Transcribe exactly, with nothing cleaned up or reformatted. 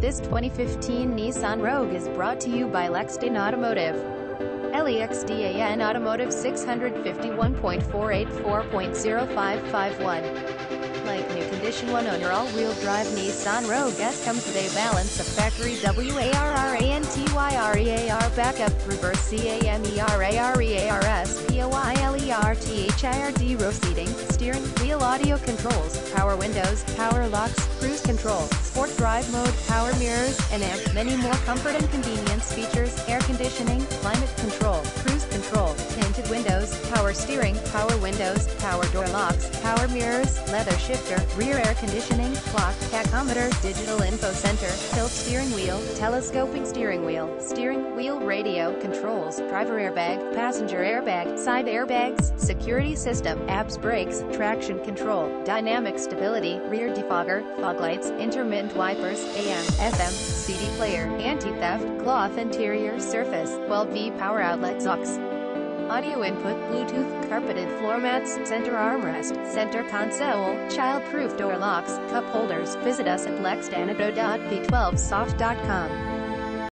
This twenty fifteen Nissan Rogue is brought to you by Lexdan Automotive. Lexdan Automotive six fifty-one, four eighty-four, oh five fifty-one. Like new condition one owner all-wheel drive Nissan Rogue S comes with a balance of factory W A R R A N T Y R E A R backup reverse C A M E R A R E A R S P O I L E R T H I R D row seating, steering wheel audio controls, power windows, power locks, cruise control, sport drive mode, power mirrors, and many more comfort and convenience features, air conditioning, climate control, cruise control, tinted windows, power steering, power windows, power door locks, power mirrors, leather shifter, rear air conditioning, clock, tachometer, digital info center, tilt steering wheel, telescoping steering wheel, steering wheel radio controls, driver airbag, passenger airbag, side airbags, security system, A B S brakes, traction control, dynamic stability, rear defogger, fog lights, intermittent wipers, A M F M C D player, anti-theft, cloth interior surface, twelve volt power outlets, aux, audio input, Bluetooth, carpeted floor mats, center armrest, center console, child-proof door locks, cup holders. Visit us at lexdan auto dot v twelve soft dot com.